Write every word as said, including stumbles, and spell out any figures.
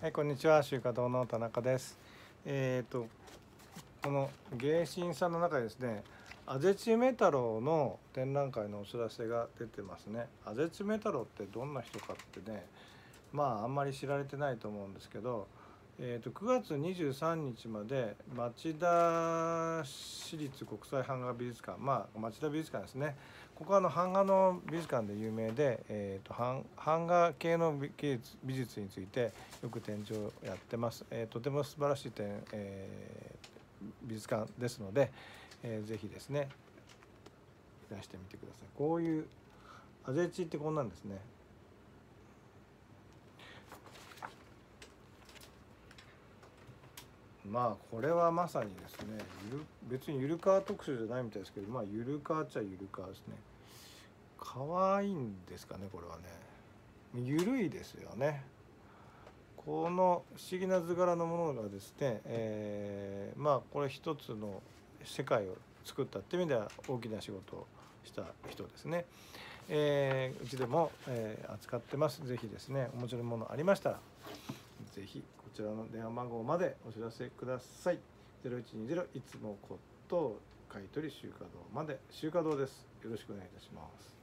はい、こんにちは。集荷堂の田中です。えっ、ー、とこの迎新さんの中でですね、安達梅太郎の展覧会のお知らせが出てますね。安達梅太郎ってどんな人かってね、まああんまり知られてないと思うんですけど、えっ、ー、とくがつにじゅうさんにちまで町田市立国際版画美術館、まあ町田美術館ですね。ここはあの版画の美術館で有名で、えー、と版画系の美術、美術についてよく展示をやってます。えー、とても素晴らしい展、えー、美術館ですので、えー、ぜひですねいらしてみてください。こういうアゼチってこんなんですね。まあこれはまさにですね、別にゆるかわ特集じゃないみたいですけど、まあゆるかわっちゃゆるかわですね。かわいいんですかね、これはね。ゆるいですよね。この不思議な図柄のものがですね、えー、まあこれ一つの世界を作ったって意味では大きな仕事をした人ですね。えー、うちでも、えー、扱ってます。ぜひですね、面白いものありましたら、ぜひこちらの電話番号までお知らせください。ゼロいちにゼロいつもこと買取集荷堂まで、集荷堂です。よろしくお願いいたします。